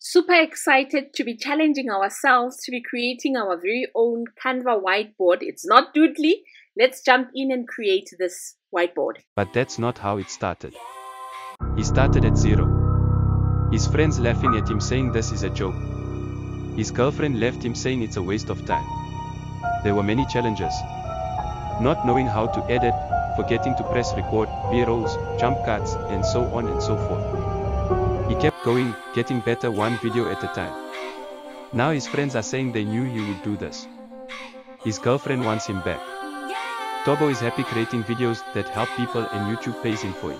Super excited to be challenging ourselves to be creating our very own Canva whiteboard. It's not Doodly. Let's jump in and create this whiteboard. But that's not how it started. He started at zero. His friends laughing at him saying this is a joke. His girlfriend left him saying it's a waste of time. There were many challenges. Not knowing how to edit, forgetting to press record, B-rolls, jump cuts, and so on and so forth. He kept going, getting better one video at a time. Now his friends are saying they knew he would do this. His girlfriend wants him back. Thabo is happy creating videos that help people and YouTube pays him for it.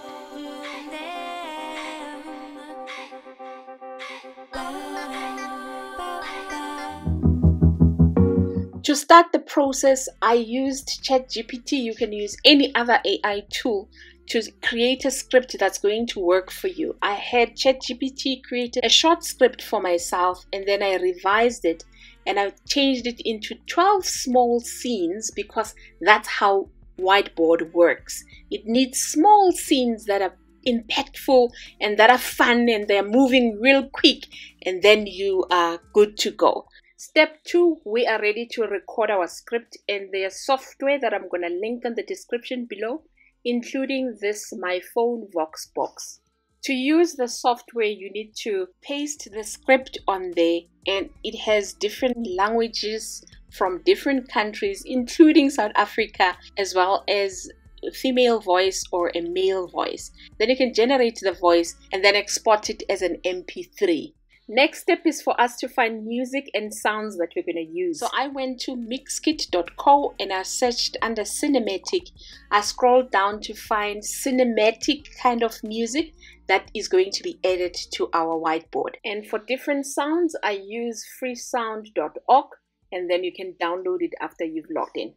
To start the process, I used ChatGPT. You can use any other AI tool to create a script that's going to work for you. I had ChatGPT create a short script for myself, and then I revised it and I changed it into 12 small scenes, because that's how whiteboard works. It needs small scenes that are impactful and that are fun and they're moving real quick, and then you are good to go. Step 2, we are ready to record our script, and there's software that I'm going to link in the description below, including this my phone Voxbox. To use the software, you need to paste the script on there, and it has different languages from different countries, including South Africa, as well as a female voice or a male voice. Then you can generate the voice and then export it as an MP3. Next step is for us to find music and sounds that we're going to use. So I went to mixkit.co and I searched under cinematic. I scrolled down to find cinematic kind of music that is going to be added to our whiteboard. And for different sounds, I use freesound.org, and then you can download it after you've logged in.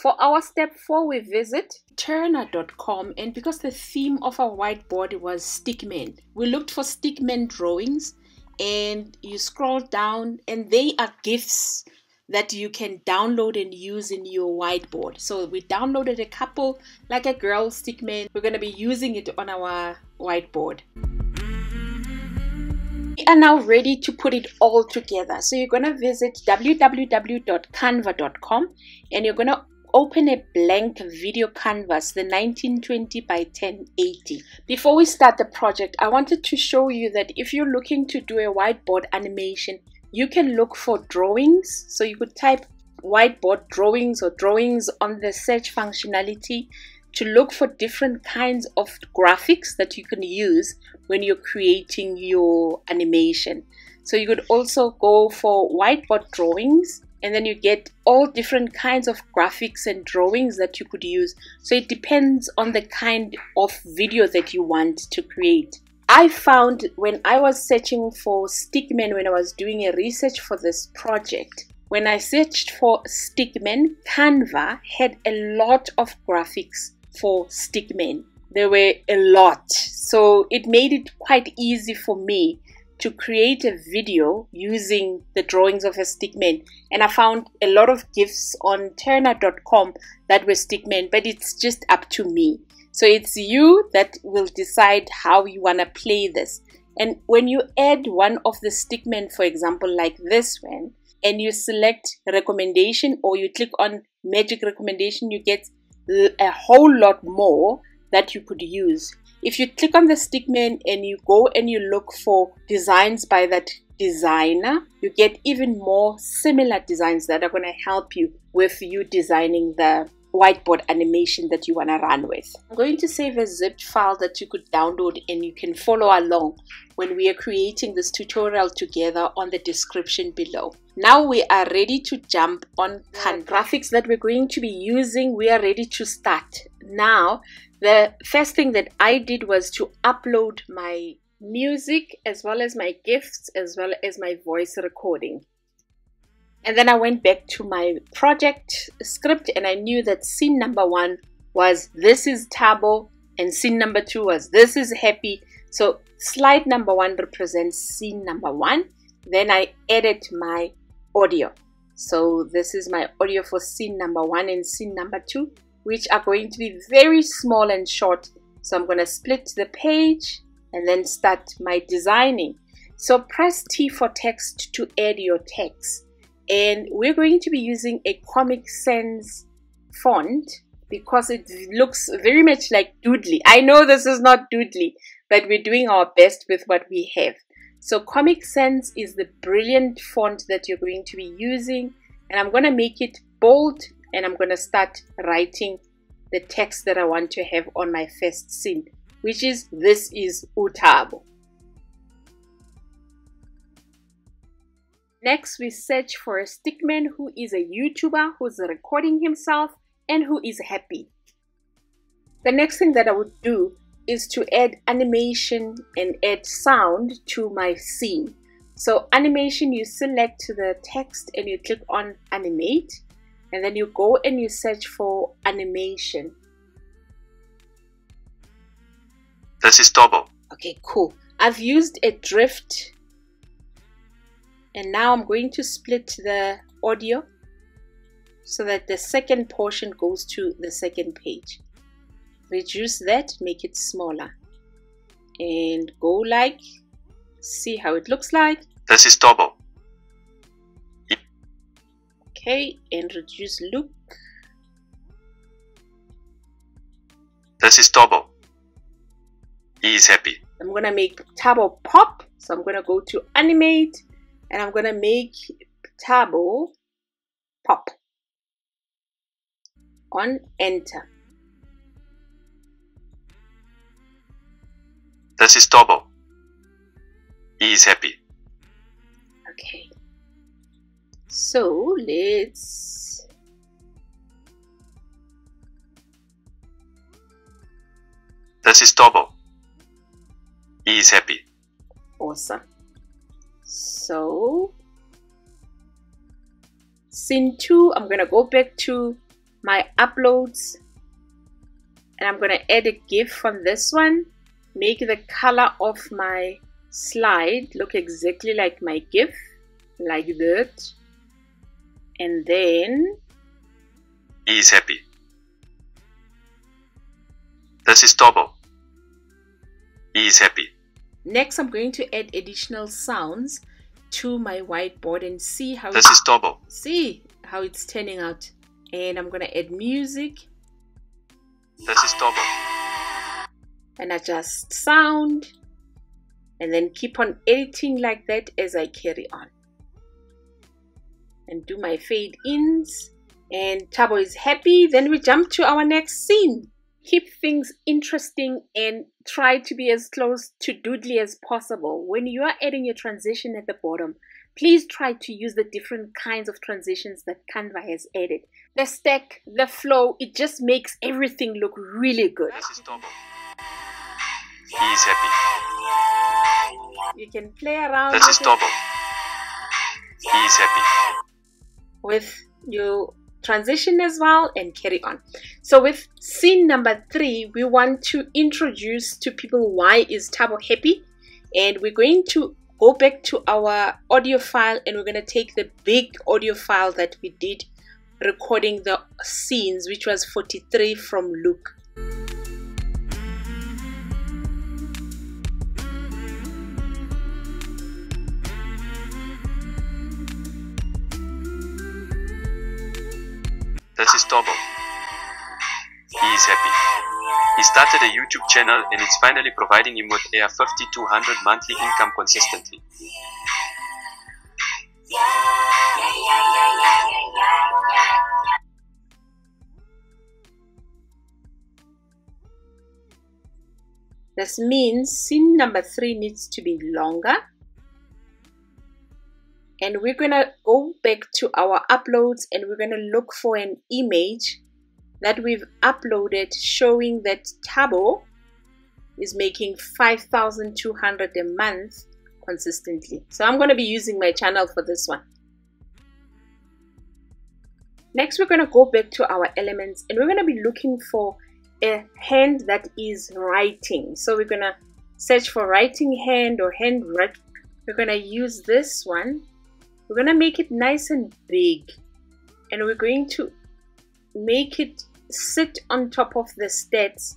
For our step 4, we visit turner.com, and because the theme of our whiteboard was stickmen, we looked for stickmen drawings, and you scroll down and they are GIFs that you can download and use in your whiteboard. So we downloaded a couple, like a girl stickman. We're going to be using it on our whiteboard. We are now ready to put it all together. So you're going to visit www.canva.com, and you're going to open a blank video canvas, the 1920 by 1080. Before we start the project, I wanted to show you that if you're looking to do a whiteboard animation, you can look for drawings. So you could type whiteboard drawings or drawings on the search functionality to look for different kinds of graphics that you can use when you're creating your animation. So you could also go for whiteboard drawings, and then you get all different kinds of graphics and drawings that you could use. So it depends on the kind of video that you want to create. I found when I was searching for stickmen, when I was doing a research for this project, when I searched for stickmen, Canva had a lot of graphics for stickmen. There were a lot. So it made it quite easy for me to create a video using the drawings of a stickman, and I found a lot of GIFs on turner.com that were stickmen, but it's just up to me. So it's you that will decide how you want to play this. And when you add one of the stickmen, for example, like this one, and you select recommendation or you click on magic recommendation, you get a whole lot more that you could use. If you click on the stickman and you go and you look for designs by that designer, you get even more similar designs that are going to help you with you designing the whiteboard animation that you want to run with. I'm going to save a zipped file that you could download, and you can follow along when we are creating this tutorial together on the description below. Now we are ready to jump on Canva. Graphics that we're going to be using, we are ready to start. Now, the first thing that I did was to upload my music as well as my GIFs as well as my voice recording. And then I went back to my project script, and I knew that scene number 1 was this is Thabo, and scene number 2 was this is Happy. So slide number 1 represents scene number 1. Then I added my audio. So this is my audio for scene number 1 and scene number 2, which are going to be very small and short. So I'm going to split the page and then start my designing. So press T for text to add your text. And we're going to be using a Comic Sans font because it looks very much like Doodly. I know this is not Doodly, but we're doing our best with what we have. So Comic Sans is the brilliant font that you're going to be using. And I'm going to make it bold, and I'm going to start writing the text that I want to have on my first scene, which is, this is Thabo. Next, we search for a stickman who is a YouTuber who's recording himself and who is happy. The next thing that I would do is to add animation and add sound to my scene. So animation, you select the text and you click on animate, and then you go and you search for animation. This is Thabo. Okay, cool. I've used a drift, and now I'm going to split the audio so that the second portion goes to the second page. Reduce that, make it smaller, and go like, see how it looks like. This is Thabo. Okay, and reduce look. This is Thabo. He is happy. I'm gonna make Thabo pop, so I'm gonna go to animate, and I'm gonna make Thabo pop. On enter. This is Thabo. He is happy. Okay. So let's This is Thabo. He is happy. Awesome. So scene 2, I'm gonna go back to my uploads, and I'm gonna add a GIF from this one. Make the color of my slide look exactly like my GIF, like that, and then he is happy. This is Thabo. He is happy. Next, I'm going to add additional sounds to my whiteboard and see how this is Thabo. See how it's turning out. And I'm gonna add music. This is Thabo. And adjust sound, and then keep on editing like that as I carry on. And do my fade ins, and Thabo is happy. Then we jump to our next scene. Keep things interesting and try to be as close to Doodly as possible. When you are adding your transition at the bottom, please try to use the different kinds of transitions that Canva has added. The stack, the flow, it just makes everything look really good. This is Thabo. He is happy. You can play around. This is Thabo. He is happy. With your transition as well, and carry on. So with scene number 3, we want to introduce to people why is Thabo happy, and we're going to go back to our audio file, and we're going to take the big audio file that we did recording the scenes, which was 43 from Luke. This is Thabo. He is happy. He started a YouTube channel, and it's finally providing him with a 5,200 monthly income consistently. This means scene number 3 needs to be longer. And we're going to go back to our uploads, and we're going to look for an image that we've uploaded showing that Thabo is making 5,200 a month consistently. So I'm going to be using my channel for this one. Next, we're going to go back to our elements, and we're going to be looking for a hand that is writing. So we're going to search for writing hand or hand writing. We're going to use this one. We're going to make it nice and big, and we're going to make it sit on top of the stats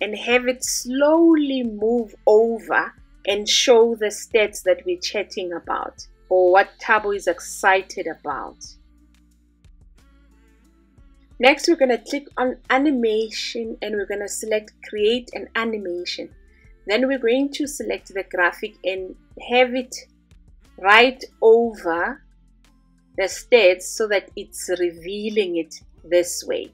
and have it slowly move over and show the stats that we're chatting about or what Thabo is excited about. Next, we're going to click on animation and we're going to select create an animation. Then we're going to select the graphic and have it right over the stats so that it's revealing it this way.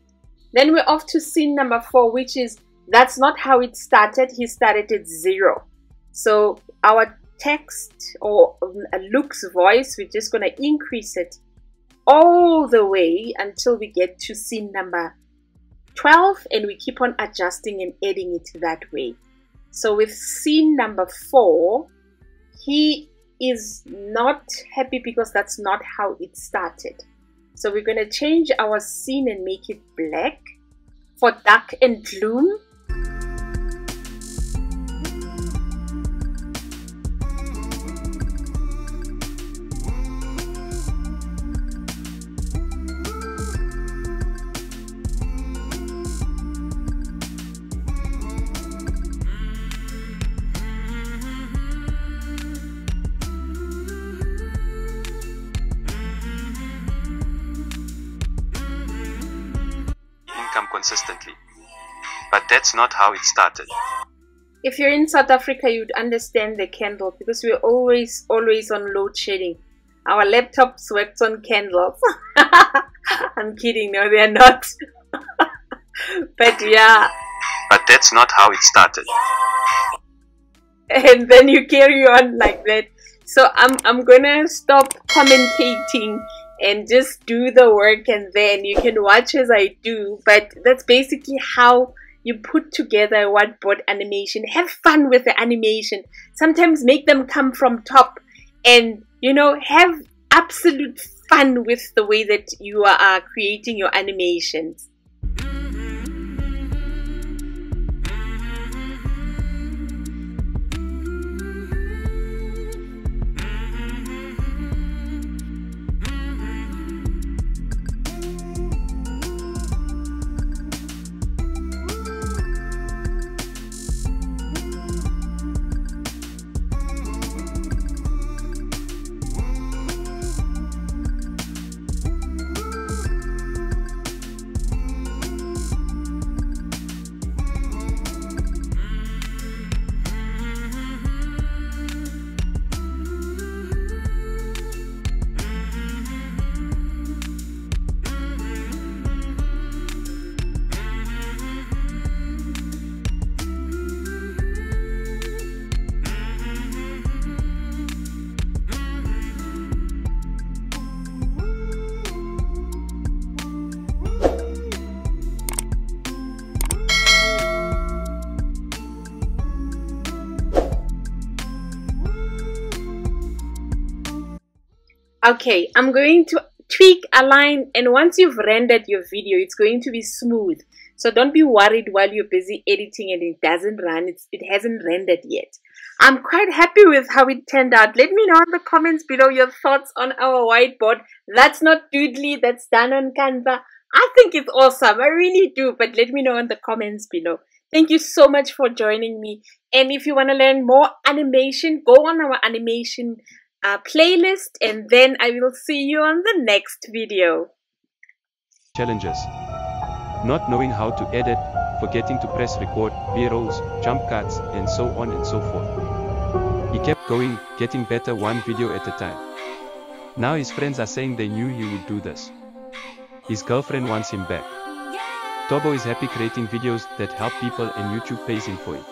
Then we're off to scene number 4, which is that's not how it started. He started at 0. So our text or Luke's voice, we're just going to increase it all the way until we get to scene number 12, and we keep on adjusting and adding it that way. So with scene number 4, he is not happy because that's not how it started. So we're going to change our scene and make it black for dark and gloom. Consistently, but that's not how it started. If you're in South Africa, you'd understand the candle, because we're always on load shedding. Our laptops works on candles. I'm kidding, no, they're not. But yeah, but that's not how it started, and then you carry on like that. So I'm gonna stop commentating and just do the work, and then you can watch as I do. But that's basically how you put together a whiteboard animation. Have fun with the animation. Sometimes make them come from top, and you know, have absolute fun with the way that you are creating your animations. Okay, I'm going to tweak, align, and once you've rendered your video, it's going to be smooth. So don't be worried while you're busy editing and it doesn't run, it hasn't rendered yet. I'm quite happy with how it turned out. Let me know in the comments below your thoughts on our whiteboard. That's not Doodly, that's done on Canva. I think it's awesome, I really do, but let me know in the comments below. Thank you so much for joining me. And if you want to learn more animation, go on our animation playlist, and then I will see you on the next video. Challenges: not knowing how to edit, forgetting to press record, b-rolls, jump cuts, and so on and so forth. He kept going, getting better one video at a time. Now his friends are saying they knew he would do this. His girlfriend wants him back. Thabo is happy creating videos that help people, and YouTube pays him for it.